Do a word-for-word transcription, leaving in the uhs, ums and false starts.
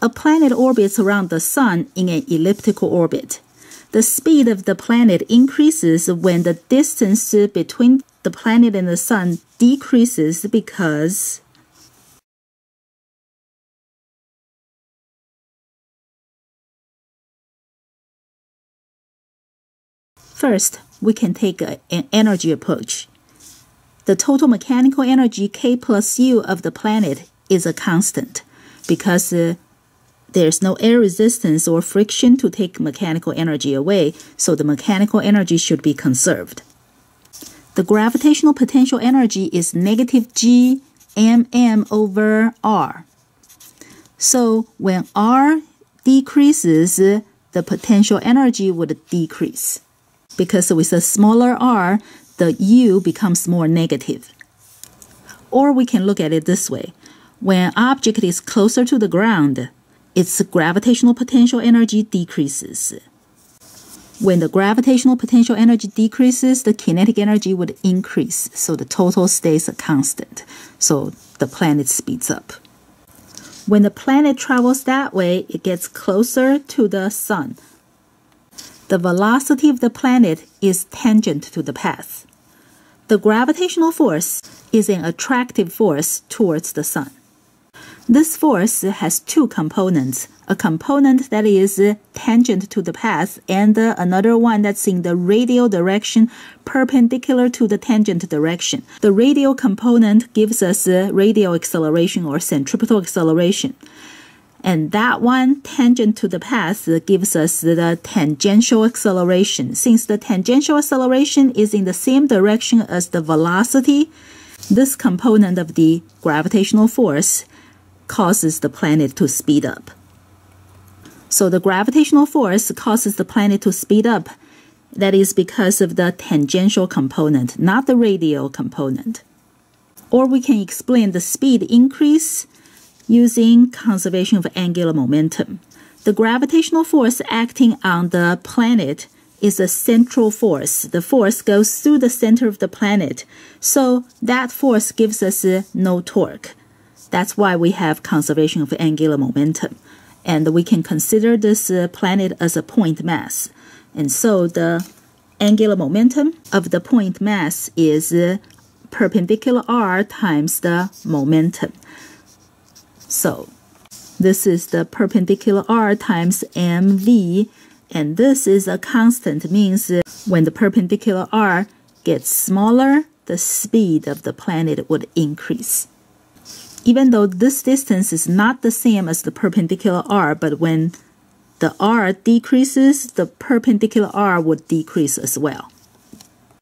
A planet orbits around the Sun in an elliptical orbit. The speed of the planet increases when the distance between the planet and the Sun decreases because first, we can take an energy approach. The total mechanical energy K plus U of the planet is a constant because uh, there's no air resistance or friction to take mechanical energy away, so the mechanical energy should be conserved. The gravitational potential energy is negative G mm over R. So when R decreases, the potential energy would decrease. Because with a smaller r, the u becomes more negative. Or we can look at it this way. When an object is closer to the ground, its gravitational potential energy decreases. When the gravitational potential energy decreases, the kinetic energy would increase, so the total stays a constant. So the planet speeds up. When the planet travels that way, it gets closer to the sun. The velocity of the planet is tangent to the path. The gravitational force is an attractive force towards the sun. This force has two components, a component that is tangent to the path and another one that's in the radial direction perpendicular to the tangent direction. The radial component gives us radial acceleration or centripetal acceleration. And that one, tangent to the path, gives us the tangential acceleration. Since the tangential acceleration is in the same direction as the velocity, this component of the gravitational force causes the planet to speed up. So the gravitational force causes the planet to speed up. That is because of the tangential component, not the radial component. Or we can explain the speed increase using conservation of angular momentum. The gravitational force acting on the planet is a central force. The force goes through the center of the planet. So that force gives us no torque. That's why we have conservation of angular momentum. And we can consider this planet as a point mass. And so the angular momentum of the point mass is perpendicular r times the momentum. So this is the perpendicular r times mv, and this is a constant, means when the perpendicular r gets smaller, the speed of the planet would increase. Even though this distance is not the same as the perpendicular r, but when the r decreases, the perpendicular r would decrease as well.